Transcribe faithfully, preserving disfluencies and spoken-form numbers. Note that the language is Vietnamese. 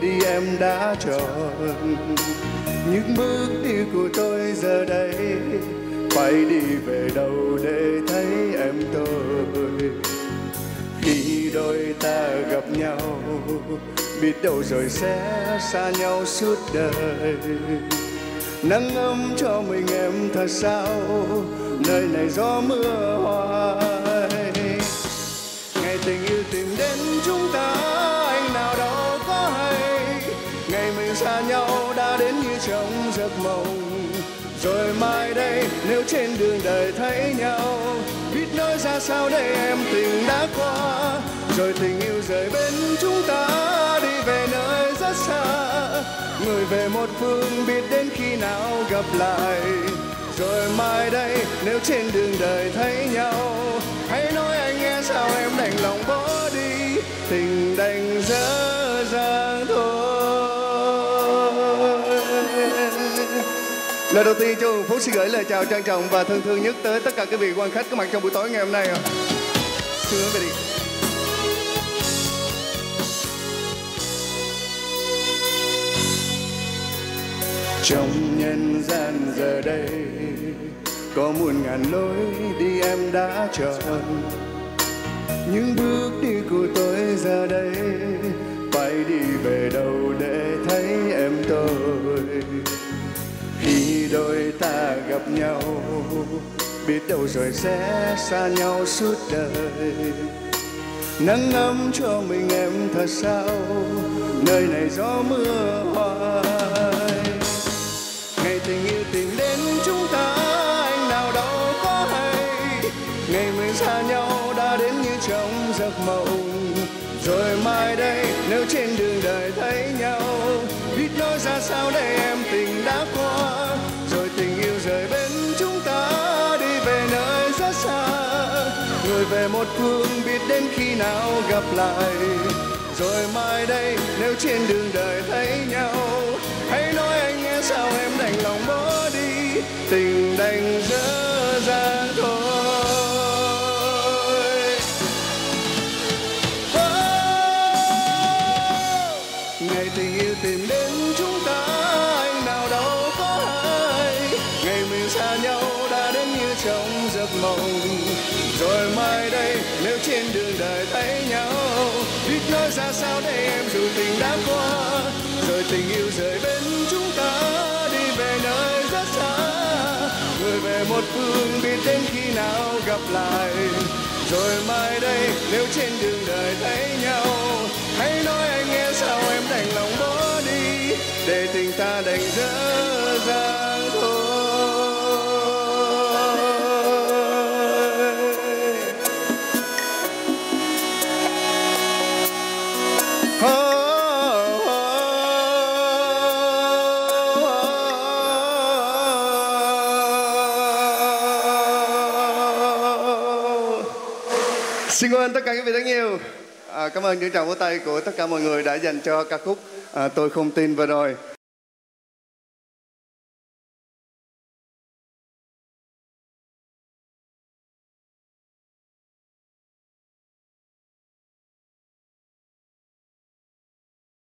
đi em đã chọn. Những bước đi của tôi giờ đây phải đi về đâu để thấy em tôi. Khi đôi ta gặp nhau, biết đâu rồi sẽ xa nhau suốt đời. Nắng ấm cho mình em thật sao, nơi này gió mưa hoài. Ngày tình yêu tìm đến chúng ta, anh nào đó có hay. Ngày mình xa nhau đã đến như trong giấc mộng. Rồi mai đây nếu trên đường đời thấy nhau, biết nói ra sao đây em, tình đã qua. Rồi tình yêu rời bên chúng ta đi về nơi rất xa. Người về một phương biết đến khi nào gặp lại. Rồi mai đây nếu trên đường đời thấy nhau, hãy nói anh nghe sao em đành lòng bỏ đi. Tình đành dở dang thôi. Lời đầu tiên Châu Hùng Phúc xin gửi lời chào trang trọng và thân thương nhất tới tất cả quý vị quan khách có mặt trong buổi tối ngày hôm nay. Xin mời về đi. Trong nhân gian giờ đây có muôn ngàn lối đi em đã chọn. Những bước đi của tôi giờ đây phải đi về đâu để thấy em tôi. Khi đôi ta gặp nhau, biết đâu rồi sẽ xa nhau suốt đời. Nắng ấm cho mình em thật sao, nơi này gió mưa hoài. Tình yêu tìm đến chúng ta, anh nào đó có hay. Ngày mình xa nhau đã đến như trong giấc mộng. Rồi mai đây nếu trên đường đời thấy nhau, biết nói ra sao đây em, tình đã qua. Rồi tình yêu rời bên chúng ta đi về nơi rất xa. Người về một phương biết đến khi nào gặp lại. Rồi mai đây nếu trên đường đời thấy nhau, hãy nói anh nghe sao em đành lòng bỏ đi. Tình đành dở dang thôi. Oh, ngày tình yêu tìm đến chúng ta, anh nào đâu có ai. Ngày mình xa nhau đã đến như trong giấc mộng. Rồi mai đây nếu trên đường đời thấy nhau, biết nói ra sao đây em, dù tình đã qua. Rồi tình yêu rời bên chúng ta đi về nơi rất xa. Người về một phương biết đến khi nào gặp lại. Rồi mai đây nếu trên đường đời thấy nhau, hãy nói anh nghe sao em đành lòng bỏ đi. Để tình ta đành dở dang thôi. Oh. Xin cảm ơn tất cả quý vị đáng yêu. À, cảm ơn những tràng vỗ tay của tất cả mọi người đã dành cho ca khúc à, Tôi Không Tin Vừa Rồi.